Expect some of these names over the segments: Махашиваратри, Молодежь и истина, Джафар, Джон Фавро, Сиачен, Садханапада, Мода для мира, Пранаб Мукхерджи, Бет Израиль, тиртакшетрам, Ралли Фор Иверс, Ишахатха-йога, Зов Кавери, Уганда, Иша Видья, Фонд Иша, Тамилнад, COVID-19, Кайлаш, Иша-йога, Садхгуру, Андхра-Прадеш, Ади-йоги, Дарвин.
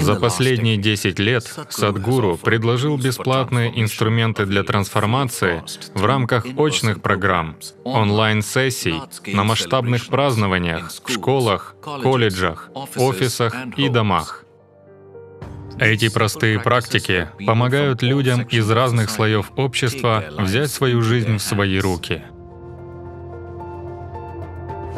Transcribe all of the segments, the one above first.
За последние 10 лет Садхгуру предложил бесплатные инструменты для трансформации в рамках очных программ, онлайн-сессий, на масштабных празднованиях, в школах, колледжах, офисах и домах. Эти простые практики помогают людям из разных слоев общества взять свою жизнь в свои руки.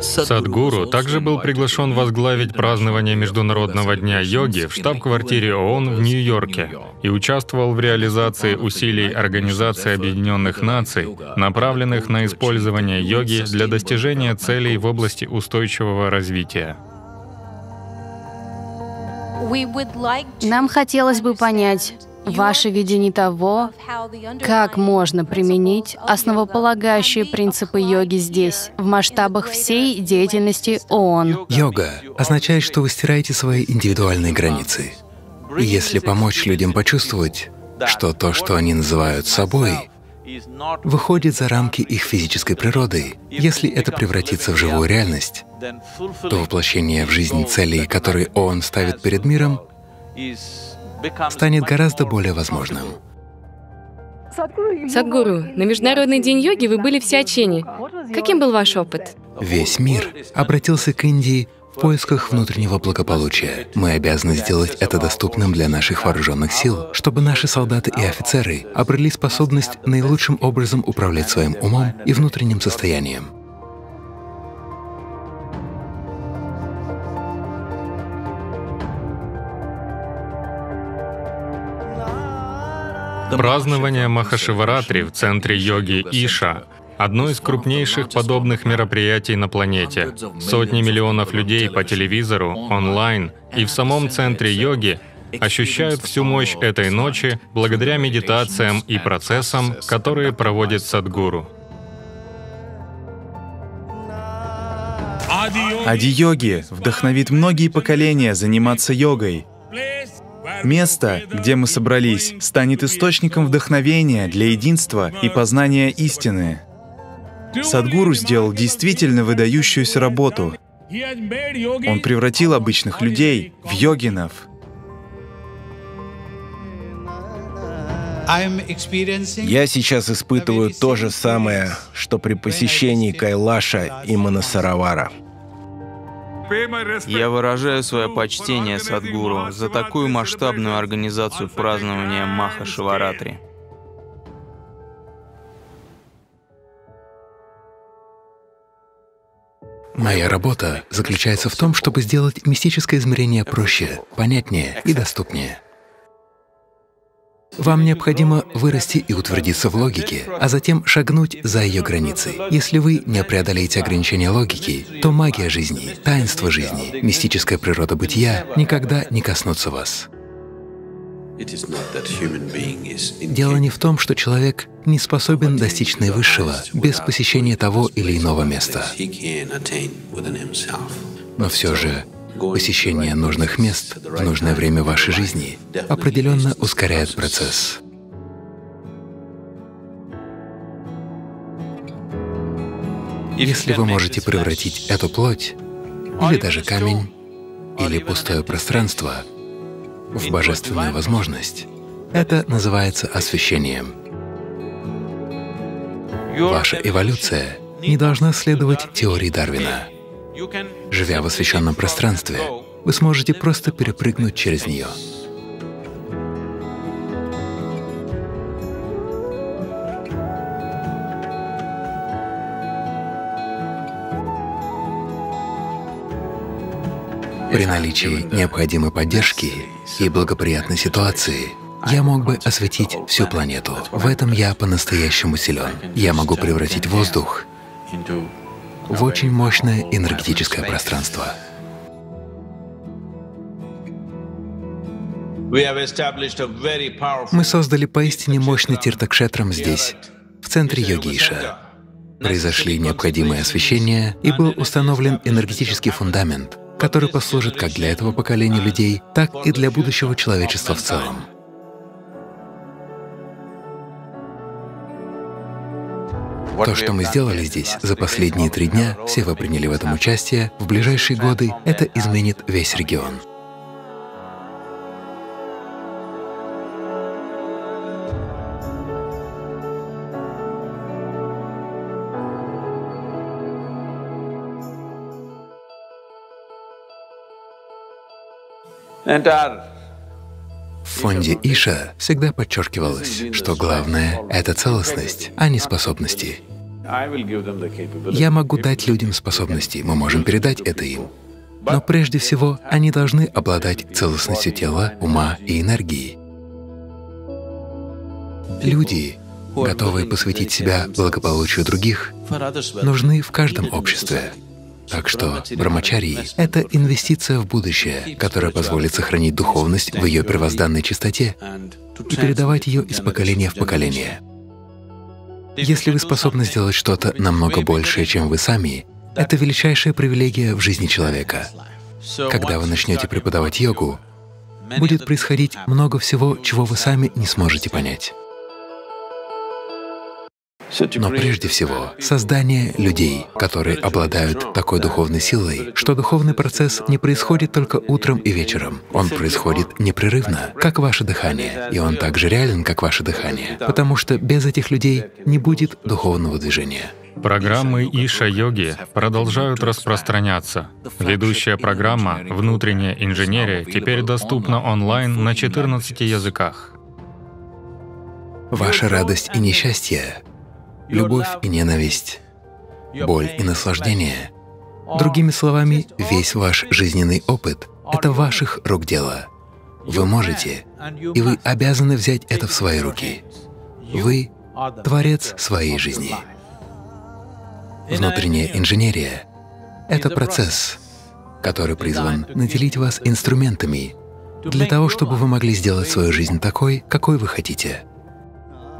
Садхгуру также был приглашен возглавить празднование Международного дня йоги в штаб-квартире ООН в Нью-Йорке и участвовал в реализации усилий Организации Объединенных Наций, направленных на использование йоги для достижения целей в области устойчивого развития. Нам хотелось бы понять ваше видение того, как можно применить основополагающие принципы йоги здесь, в масштабах всей деятельности ООН. Йога означает, что вы стираете свои индивидуальные границы. И если помочь людям почувствовать, что то, что они называют собой, выходит за рамки их физической природы, если это превратится в живую реальность, то воплощение в жизнь целей, которые ООН ставит перед миром, станет гораздо более возможным. Садхгуру, на Международный день йоги вы были в Сиачене. Каким был ваш опыт? Весь мир обратился к Индии в поисках внутреннего благополучия. Мы обязаны сделать это доступным для наших вооруженных сил, чтобы наши солдаты и офицеры обрели способность наилучшим образом управлять своим умом и внутренним состоянием. Празднование Махашиваратри в центре йоги Иша — одно из крупнейших подобных мероприятий на планете. Сотни миллионов людей по телевизору, онлайн и в самом центре йоги ощущают всю мощь этой ночи благодаря медитациям и процессам, которые проводит Садхгуру. Ади-йоги вдохновит многие поколения заниматься йогой. Место, где мы собрались, станет источником вдохновения для единства и познания истины. Садхгуру сделал действительно выдающуюся работу. Он превратил обычных людей в йогинов. Я сейчас испытываю то же самое, что при посещении Кайлаша и Манасаровара. Я выражаю свое почтение Садхгуру за такую масштабную организацию празднования Махашиваратри. Моя работа заключается в том, чтобы сделать мистическое измерение проще, понятнее и доступнее. Вам необходимо вырасти и утвердиться в логике, а затем шагнуть за ее границы. Если вы не преодолеете ограничения логики, то магия жизни, таинство жизни, мистическая природа бытия никогда не коснутся вас. Дело не в том, что человек не способен достичь наивысшего без посещения того или иного места. Но все же посещение нужных мест в нужное время вашей жизни определенно ускоряет процесс. Если вы можете превратить эту плоть, или даже камень, или пустое пространство в божественную возможность, это называется освящением. Ваша эволюция не должна следовать теории Дарвина. Живя в освященном пространстве, вы сможете просто перепрыгнуть через нее. При наличии необходимой поддержки и благоприятной ситуации я мог бы осветить всю планету. В этом я по-настоящему силен. Я могу превратить воздух в очень мощное энергетическое пространство. Мы создали поистине мощный тиртакшетрам здесь, в центре йоги Иша. Произошли необходимые освещения, и был установлен энергетический фундамент, который послужит как для этого поколения людей, так и для будущего человечества в целом. То, что мы сделали здесь за последние 3 дня, все вы приняли в этом участие, в ближайшие годы это изменит весь регион. В фонде Иша всегда подчеркивалось, что главное — это целостность, а не способности. Я могу дать людям способности, мы можем передать это им. Но прежде всего они должны обладать целостностью тела, ума и энергии. Люди, готовые посвятить себя благополучию других, нужны в каждом обществе. Так что брамачарьи — это инвестиция в будущее, которая позволит сохранить духовность в ее первозданной чистоте и передавать ее из поколения в поколение. Если вы способны сделать что-то намного большее, чем вы сами, это величайшая привилегия в жизни человека. Когда вы начнете преподавать йогу, будет происходить много всего, чего вы сами не сможете понять. Но прежде всего, создание людей, которые обладают такой духовной силой, что духовный процесс не происходит только утром и вечером. Он происходит непрерывно, как ваше дыхание, и он так же реален, как ваше дыхание, потому что без этих людей не будет духовного движения. Программы Иша-йоги продолжают распространяться. Ведущая программа «Внутренняя инженерия» теперь доступна онлайн на 14 языках. Ваша радость и несчастье, любовь и ненависть, боль и наслаждение. Другими словами, весь ваш жизненный опыт — это ваших рук дело. Вы можете, и вы обязаны взять это в свои руки. Вы — творец своей жизни. Внутренняя инженерия — это процесс, который призван наделить вас инструментами для того, чтобы вы могли сделать свою жизнь такой, какой вы хотите.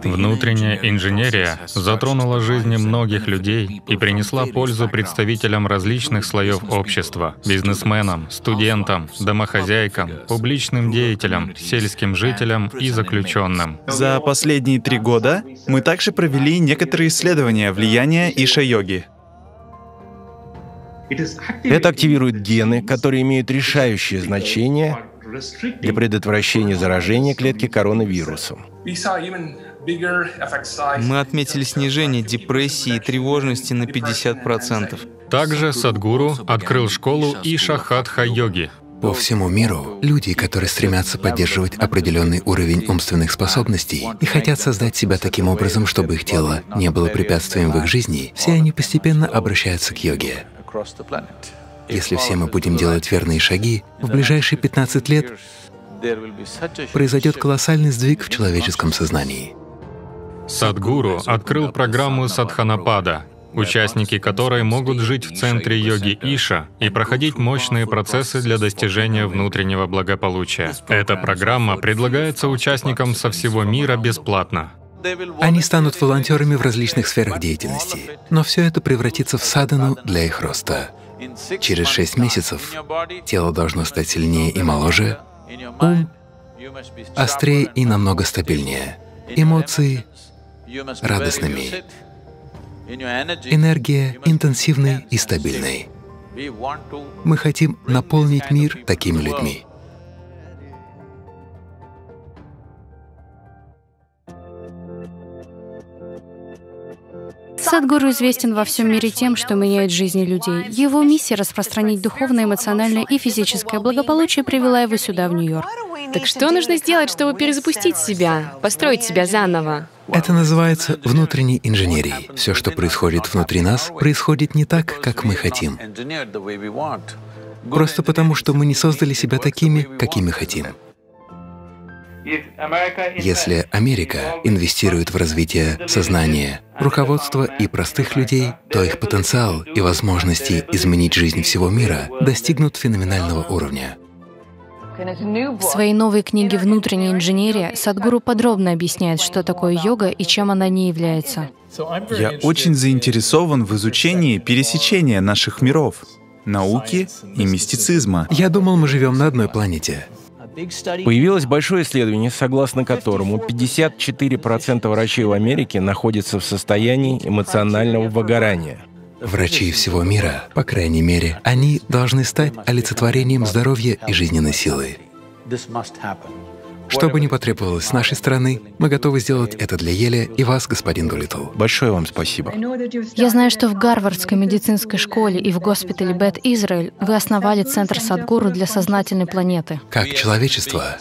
Внутренняя инженерия затронула жизни многих людей и принесла пользу представителям различных слоев общества — бизнесменам, студентам, домохозяйкам, публичным деятелям, сельским жителям и заключенным. За последние 3 года мы также провели некоторые исследования влияния Иша-йоги. Это активирует гены, которые имеют решающее значение для предотвращения заражения клетки коронавирусом. Мы отметили снижение депрессии и тревожности на 50%. Также Садхгуру открыл школу Ишахатха-йоги. По всему миру люди, которые стремятся поддерживать определенный уровень умственных способностей и хотят создать себя таким образом, чтобы их тело не было препятствием в их жизни, все они постепенно обращаются к йоге. Если все мы будем делать верные шаги, в ближайшие 15 лет произойдет колоссальный сдвиг в человеческом сознании. Садхгуру открыл программу Садханапада, участники которой могут жить в центре йоги Иша и проходить мощные процессы для достижения внутреннего благополучия. Эта программа предлагается участникам со всего мира бесплатно. Они станут волонтерами в различных сферах деятельности, но все это превратится в садхану для их роста. Через 6 месяцев тело должно стать сильнее и моложе, ум острее и намного стабильнее, эмоции радостными, энергия интенсивной и стабильной. Мы хотим наполнить мир такими людьми. Садхгуру известен во всем мире тем, что меняет жизни людей. Его миссия — распространить духовное, эмоциональное и физическое благополучие — привела его сюда, в Нью-Йорк. Так что нужно сделать, чтобы перезапустить себя, построить себя заново? Это называется внутренней инженерией. Все, что происходит внутри нас, происходит не так, как мы хотим. Просто потому, что мы не создали себя такими, какими хотим. Если Америка инвестирует в развитие сознания, руководства и простых людей, то их потенциал и возможности изменить жизнь всего мира достигнут феноменального уровня. В своей новой книге «Внутренняя инженерия» Садхгуру подробно объясняет, что такое йога и чем она не является. Я очень заинтересован в изучении пересечения наших миров, науки и мистицизма. Я думал, мы живем на одной планете. Появилось большое исследование, согласно которому 54% врачей в Америке находятся в состоянии эмоционального выгорания. Врачи всего мира, по крайней мере, они должны стать олицетворением здоровья и жизненной силы. Что бы ни потребовалось с нашей стороны, мы готовы сделать это для Эли и вас, господин Дулитл. Большое вам спасибо. Я знаю, что в Гарвардской медицинской школе и в госпитале Бет Израиль вы основали Центр Садхгуру для сознательной планеты. Как человечество,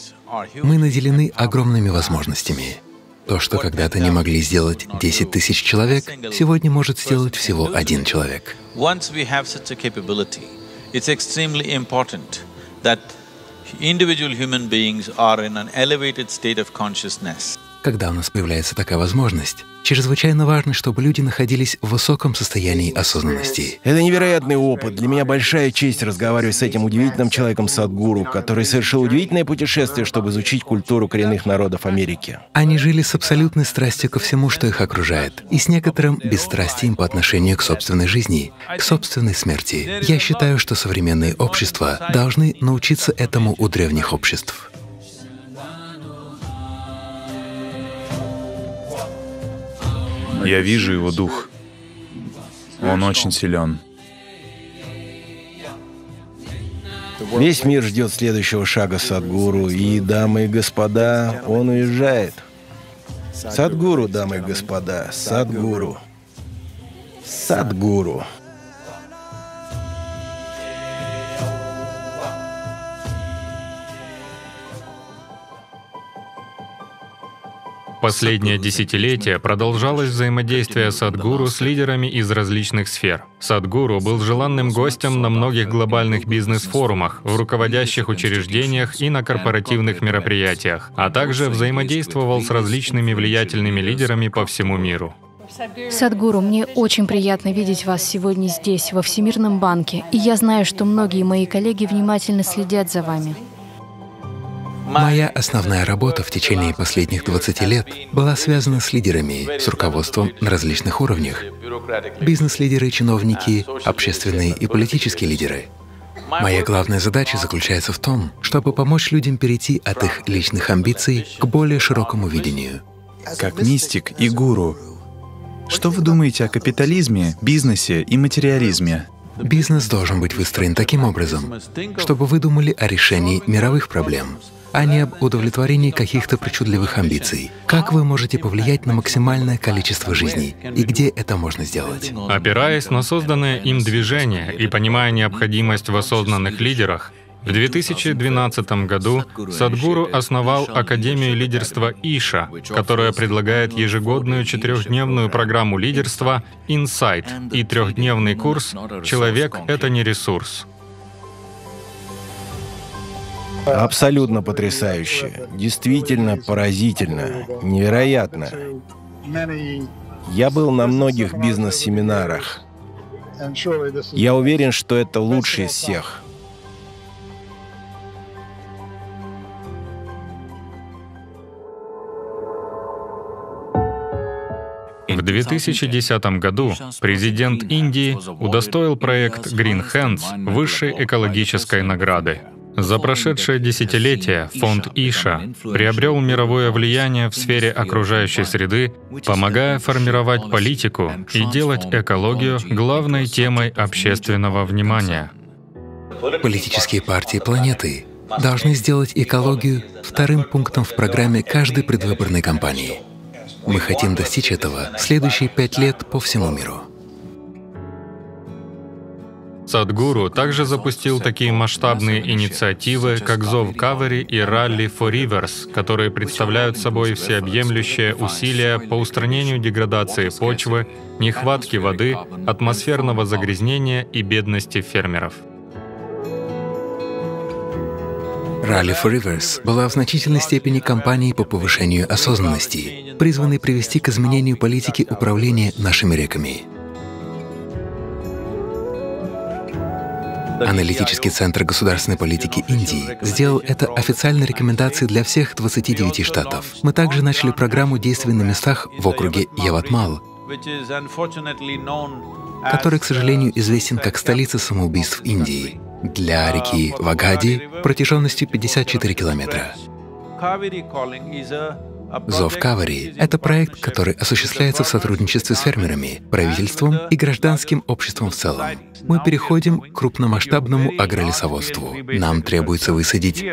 мы наделены огромными возможностями. То, что когда-то не могли сделать 10 тысяч человек, сегодня может сделать всего один человек. Когда у нас появляется такая возможность, чрезвычайно важно, чтобы люди находились в высоком состоянии осознанности. Это невероятный опыт. Для меня большая честь разговаривать с этим удивительным человеком Садхгуру, который совершил удивительное путешествие, чтобы изучить культуру коренных народов Америки. Они жили с абсолютной страстью ко всему, что их окружает, и с некоторым бесстрастием по отношению к собственной жизни, к собственной смерти. Я считаю, что современные общества должны научиться этому у древних обществ. Я вижу его дух. Он очень силен. Весь мир ждет следующего шага Садхгуру, и, дамы и господа, он уезжает. Садхгуру, дамы и господа, Садхгуру. Садхгуру. Последнее десятилетие продолжалось взаимодействие Садхгуру с лидерами из различных сфер. Садхгуру был желанным гостем на многих глобальных бизнес-форумах, в руководящих учреждениях и на корпоративных мероприятиях, а также взаимодействовал с различными влиятельными лидерами по всему миру. Садхгуру, мне очень приятно видеть вас сегодня здесь, во Всемирном банке, и я знаю, что многие мои коллеги внимательно следят за вами. Моя основная работа в течение последних 20 лет была связана с лидерами, с руководством на различных уровнях. Бизнес-лидеры, чиновники, общественные и политические лидеры. Моя главная задача заключается в том, чтобы помочь людям перейти от их личных амбиций к более широкому видению. Как мистик и гуру, что вы думаете о капитализме, бизнесе и материализме? Бизнес должен быть выстроен таким образом, чтобы вы думали о решении мировых проблем, а не об удовлетворении каких-то причудливых амбиций. Как вы можете повлиять на максимальное количество жизней, и где это можно сделать? Опираясь на созданное им движение и понимая необходимость в осознанных лидерах, в 2012 году Садхгуру основал Академию лидерства Иша, которая предлагает ежегодную четырехдневную программу лидерства «Инсайт» и трехдневный курс «Человек — это не ресурс». Абсолютно потрясающе, действительно поразительно, невероятно. Я был на многих бизнес-семинарах. Я уверен, что это лучший из всех. В 2010 году президент Индии удостоил проект Green Hands высшей экологической награды. За прошедшее десятилетие фонд Иша приобрел мировое влияние в сфере окружающей среды, помогая формировать политику и делать экологию главной темой общественного внимания. Политические партии планеты должны сделать экологию вторым пунктом в программе каждой предвыборной кампании. Мы хотим достичь этого в следующие 5 лет по всему миру. Садхгуру также запустил такие масштабные инициативы, как «Зов Кавери» и «Ралли Фор Иверс», которые представляют собой всеобъемлющие усилия по устранению деградации почвы, нехватки воды, атмосферного загрязнения и бедности фермеров. «Ралли Фор Иверс» была в значительной степени кампанией по повышению осознанности, призванной привести к изменению политики управления нашими реками. Аналитический центр государственной политики Индии сделал это официальной рекомендацией для всех 29 штатов. Мы также начали программу действий на местах в округе Яватмал, который, к сожалению, известен как столица самоубийств Индии, для реки Вагади протяженностью 54 километра. Зов Кавери — это проект, который осуществляется в сотрудничестве с фермерами, правительством и гражданским обществом в целом. Мы переходим к крупномасштабному агролесоводству. Нам требуется высадить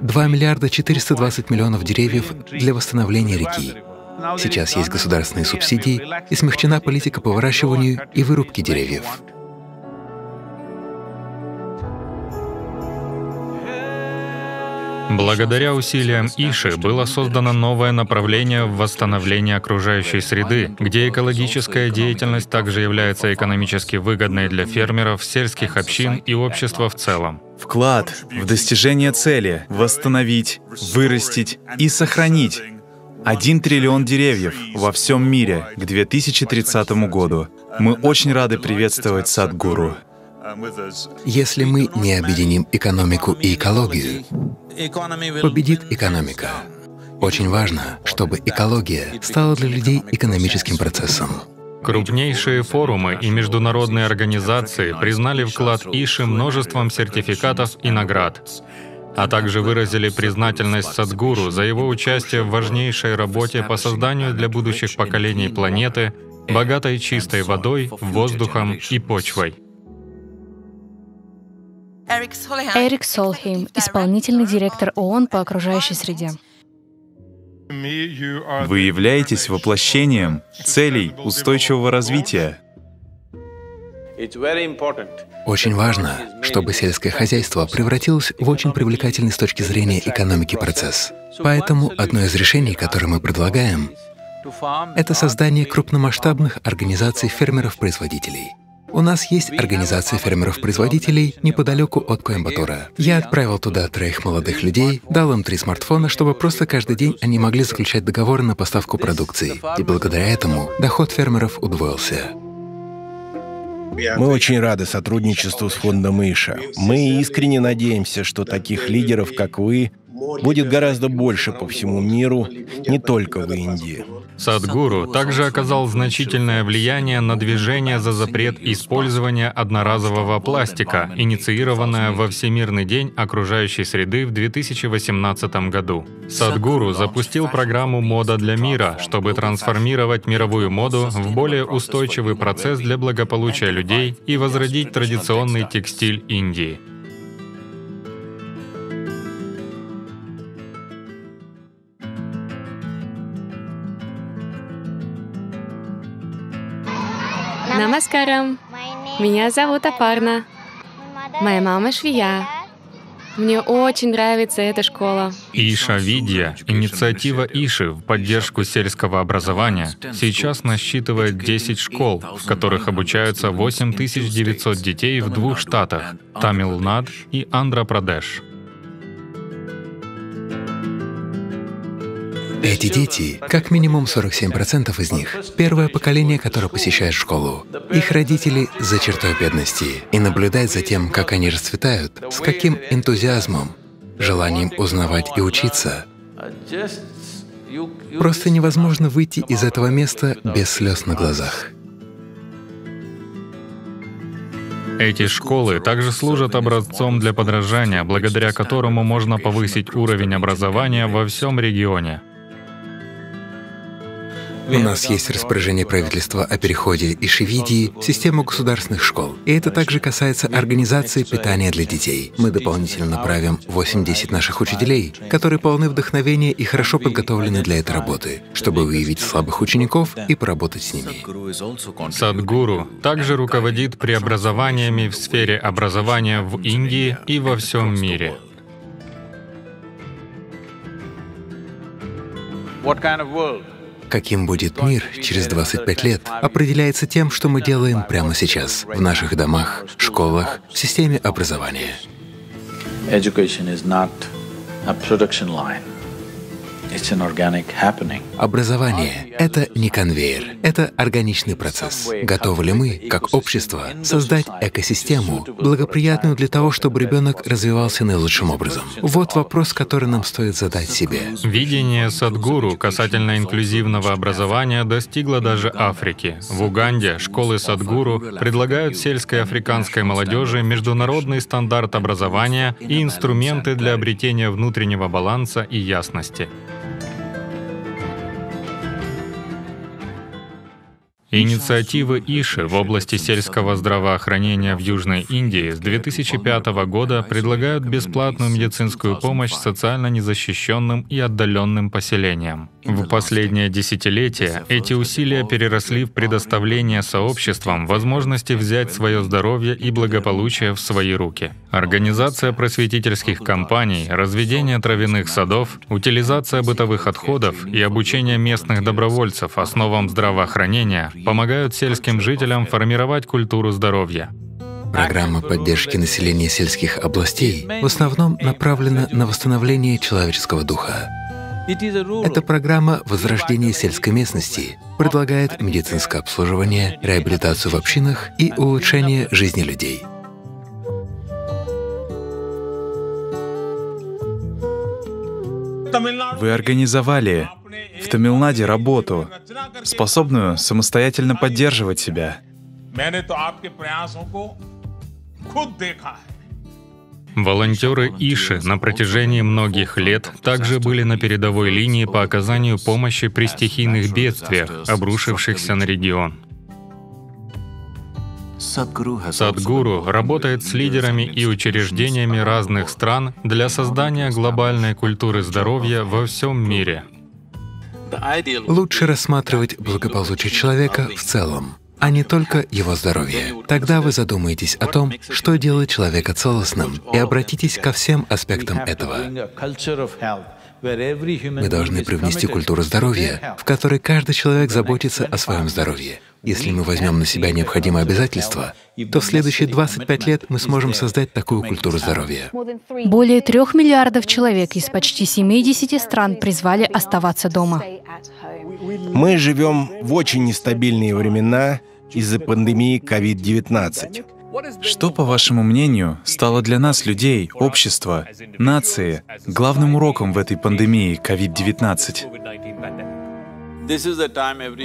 2 миллиарда 420 миллионов деревьев для восстановления реки. Сейчас есть государственные субсидии и смягчена политика по выращиванию и вырубке деревьев. Благодаря усилиям Иши было создано новое направление в восстановлении окружающей среды, где экологическая деятельность также является экономически выгодной для фермеров, сельских общин и общества в целом. Вклад в достижение цели — восстановить, вырастить и сохранить 1 триллион деревьев во всем мире к 2030 году. Мы очень рады приветствовать Садхгуру. Если мы не объединим экономику и экологию, победит экономика. Очень важно, чтобы экология стала для людей экономическим процессом. Крупнейшие форумы и международные организации признали вклад Иши множеством сертификатов и наград, а также выразили признательность Садхгуру за его участие в важнейшей работе по созданию для будущих поколений планеты, богатой чистой водой, воздухом и почвой. Эрик Солхейм, исполнительный директор ООН по окружающей среде. Вы являетесь воплощением целей устойчивого развития. Очень важно, чтобы сельское хозяйство превратилось в очень привлекательный с точки зрения экономики процесс. Поэтому одно из решений, которое мы предлагаем, это создание крупномасштабных организаций фермеров-производителей. У нас есть организация фермеров-производителей неподалеку от Коимбатура. Я отправил туда 3 молодых людей, дал им 3 смартфона, чтобы просто каждый день они могли заключать договоры на поставку продукции. И благодаря этому доход фермеров удвоился. Мы очень рады сотрудничеству с фондом Иша. Мы искренне надеемся, что таких лидеров, как вы, будет гораздо больше по всему миру, не только в Индии. Садхгуру также оказал значительное влияние на движение за запрет использования одноразового пластика, инициированное во Всемирный день окружающей среды в 2018 году. Садхгуру запустил программу «Мода для мира», чтобы трансформировать мировую моду в более устойчивый процесс для благополучия людей и возродить традиционный текстиль Индии. Намаскарам. Меня зовут Апарна. Моя мама Швия. Мне очень нравится эта школа. Иша Видья, инициатива Иши в поддержку сельского образования, сейчас насчитывает 10 школ, в которых обучаются 8900 детей в 2 штатах — Тамилнад и Андхра-Прадеш. Эти дети, как минимум 47% из них, первое поколение, которое посещает школу. Их родители за чертой бедности, и наблюдать за тем, как они расцветают, с каким энтузиазмом, желанием узнавать и учиться. Просто невозможно выйти из этого места без слез на глазах. Эти школы также служат образцом для подражания, благодаря которому можно повысить уровень образования во всем регионе. У нас есть распоряжение правительства о переходе Иши-Видьи в систему государственных школ. И это также касается организации питания для детей. Мы дополнительно направим 80 наших учителей, которые полны вдохновения и хорошо подготовлены для этой работы, чтобы выявить слабых учеников и поработать с ними. Садхгуру также руководит преобразованиями в сфере образования в Индии и во всем мире. Каким будет мир через 25 лет, определяется тем, что мы делаем прямо сейчас, в наших домах, школах, в системе образования. Образование — это не конвейер, это органичный процесс. Готовы ли мы, как общество, создать экосистему, благоприятную для того, чтобы ребенок развивался наилучшим образом? Вот вопрос, который нам стоит задать себе. Видение Садхгуру касательно инклюзивного образования достигло даже Африки. В Уганде школы Садхгуру предлагают сельской африканской молодежи международный стандарт образования и инструменты для обретения внутреннего баланса и ясности. Инициативы Иши в области сельского здравоохранения в Южной Индии с 2005 года предлагают бесплатную медицинскую помощь социально незащищенным и отдаленным поселениям. В последнее десятилетие эти усилия переросли в предоставление сообществам возможности взять свое здоровье и благополучие в свои руки. Организация просветительских кампаний, разведение травяных садов, утилизация бытовых отходов и обучение местных добровольцев основам здравоохранения помогают сельским жителям формировать культуру здоровья. Программа поддержки населения сельских областей в основном направлена на восстановление человеческого духа. Эта программа возрождения сельской местности предлагает медицинское обслуживание, реабилитацию в общинах и улучшение жизни людей. Вы организовали в Тамилнаде работу, способную самостоятельно поддерживать себя. Волонтеры Иши на протяжении многих лет также были на передовой линии по оказанию помощи при стихийных бедствиях, обрушившихся на регион. Садхгуру работает с лидерами и учреждениями разных стран для создания глобальной культуры здоровья во всем мире. Лучше рассматривать благополучие человека в целом, а не только его здоровье. Тогда вы задумаетесь о том, что делает человека целостным, и обратитесь ко всем аспектам этого. Мы должны привнести культуру здоровья, в которой каждый человек заботится о своем здоровье. Если мы возьмем на себя необходимые обязательства, то в следующие 25 лет мы сможем создать такую культуру здоровья. Более 3 миллиардов человек из почти 70 стран призвали оставаться дома. Мы живем в очень нестабильные времена из-за пандемии COVID-19. Что, по вашему мнению, стало для нас, людей, общества, нации, главным уроком в этой пандемии COVID-19?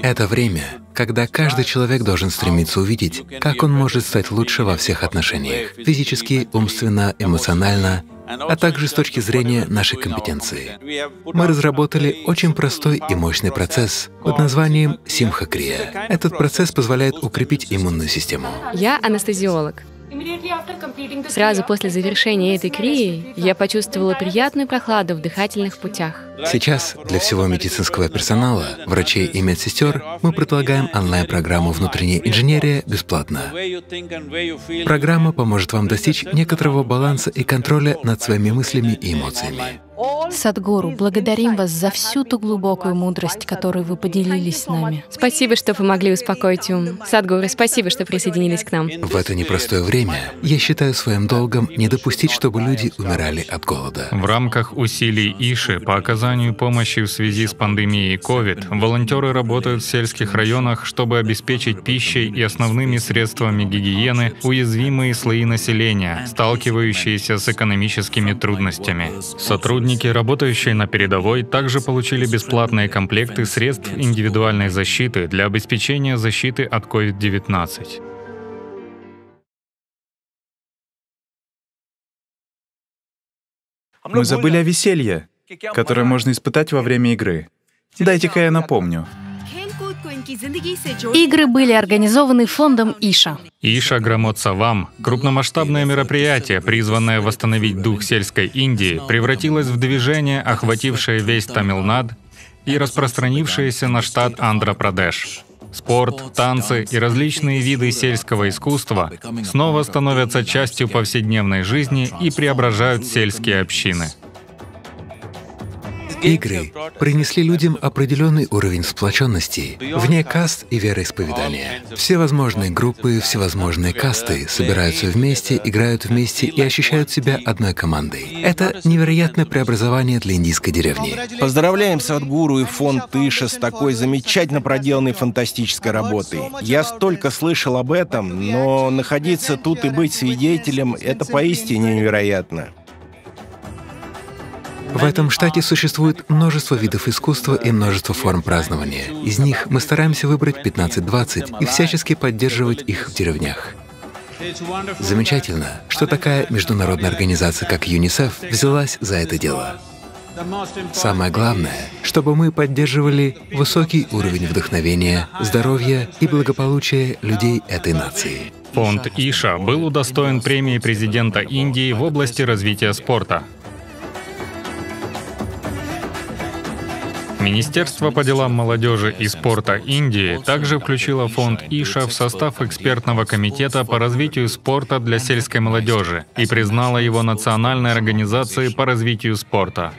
Это время, когда каждый человек должен стремиться увидеть, как он может стать лучше во всех отношениях — физически, умственно, эмоционально, а также с точки зрения нашей компетенции. Мы разработали очень простой и мощный процесс под названием симхакрия. Этот процесс позволяет укрепить иммунную систему. Я анестезиолог. Сразу после завершения этой крии я почувствовала приятную прохладу в дыхательных путях. Сейчас для всего медицинского персонала, врачей и медсестер, мы предлагаем онлайн-программу «Внутренняя инженерия» бесплатно. Программа поможет вам достичь некоторого баланса и контроля над своими мыслями и эмоциями. Садхгуру, благодарим вас за всю ту глубокую мудрость, которую вы поделились с нами. Спасибо, что помогли успокоить ум. Садхгуру, спасибо, что присоединились к нам. В это непростое время я считаю своим долгом не допустить, чтобы люди умирали от голода. В рамках усилий Иши по оказанию помощи в связи с пандемией COVID волонтеры работают в сельских районах, чтобы обеспечить пищей и основными средствами гигиены уязвимые слои населения, сталкивающиеся с экономическими трудностями. Сотрудники, работающие на передовой, также получили бесплатные комплекты средств индивидуальной защиты для обеспечения защиты от COVID-19. Мы забыли о веселье, которое можно испытать во время игры. Дайте-ка я напомню. Игры были организованы фондом Иша. Иша Граммоцавам, крупномасштабное мероприятие, призванное восстановить дух сельской Индии, превратилось в движение, охватившее весь Тамилнад и распространившееся на штат Андхра-Прадеш. Спорт, танцы и различные виды сельского искусства снова становятся частью повседневной жизни и преображают сельские общины. Игры принесли людям определенный уровень сплоченности, вне каст и вероисповедания. Всевозможные группы, всевозможные касты собираются вместе, играют вместе и ощущают себя одной командой. Это невероятное преобразование для индийской деревни. Поздравляем Садхгуру и фонд Иша с такой замечательно проделанной фантастической работой. Я столько слышал об этом, но находиться тут и быть свидетелем — это поистине невероятно. В этом штате существует множество видов искусства и множество форм празднования. Из них мы стараемся выбрать 15-20 и всячески поддерживать их в деревнях. Замечательно, что такая международная организация, как ЮНИСЕФ, взялась за это дело. Самое главное, чтобы мы поддерживали высокий уровень вдохновения, здоровья и благополучия людей этой нации. Фонд Иша был удостоен премии президента Индии в области развития спорта. Министерство по делам молодежи и спорта Индии также включило фонд Иша в состав экспертного комитета по развитию спорта для сельской молодежи и признало его национальной организацией по развитию спорта.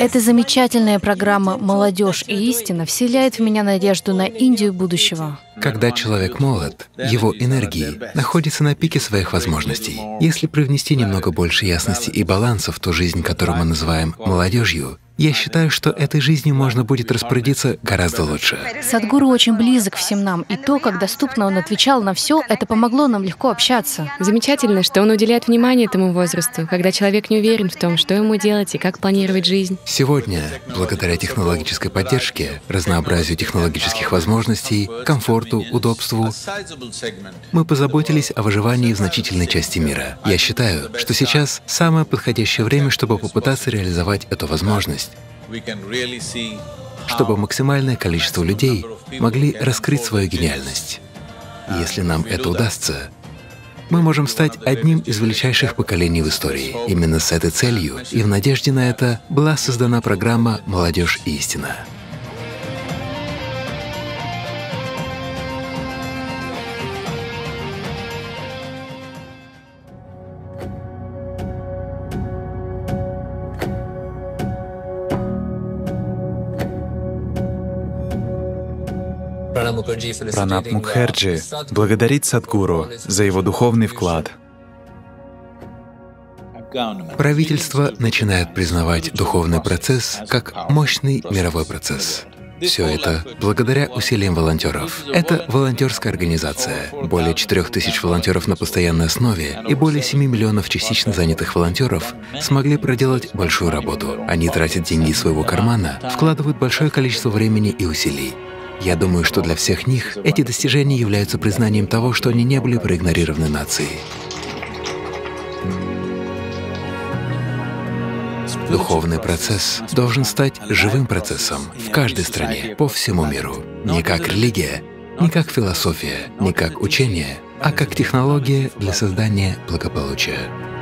Эта замечательная программа «Молодежь и истина» вселяет в меня надежду на Индию будущего. Когда человек молод, его энергии находятся на пике своих возможностей. Если привнести немного больше ясности и баланса в ту жизнь, которую мы называем молодежью, я считаю, что этой жизнью можно будет распорядиться гораздо лучше. Садхгуру очень близок всем нам, и то, как доступно он отвечал на все, это помогло нам легко общаться. Замечательно, что он уделяет внимание этому возрасту, когда человек не уверен в том, что ему делать и как планировать жизнь. Сегодня, благодаря технологической поддержке, разнообразию технологических возможностей, комфорту, удобству, мы позаботились о выживании в значительной части мира. Я считаю, что сейчас самое подходящее время, чтобы попытаться реализовать эту возможность, чтобы максимальное количество людей могли раскрыть свою гениальность. Если нам это удастся, мы можем стать одним из величайших поколений в истории. Именно с этой целью и в надежде на это была создана программа «Молодежь и истина». Пранаб Мукхерджи благодарит Садхгуру за его духовный вклад. Правительство начинает признавать духовный процесс как мощный мировой процесс. Все это благодаря усилиям волонтеров. Это волонтерская организация. Более 4000 волонтеров на постоянной основе и более 7 миллионов частично занятых волонтеров смогли проделать большую работу. Они тратят деньги из своего кармана, вкладывают большое количество времени и усилий. Я думаю, что для всех них эти достижения являются признанием того, что они не были проигнорированы нацией. Духовный процесс должен стать живым процессом в каждой стране, по всему миру. Не как религия, не как философия, не как учение, а как технология для создания благополучия.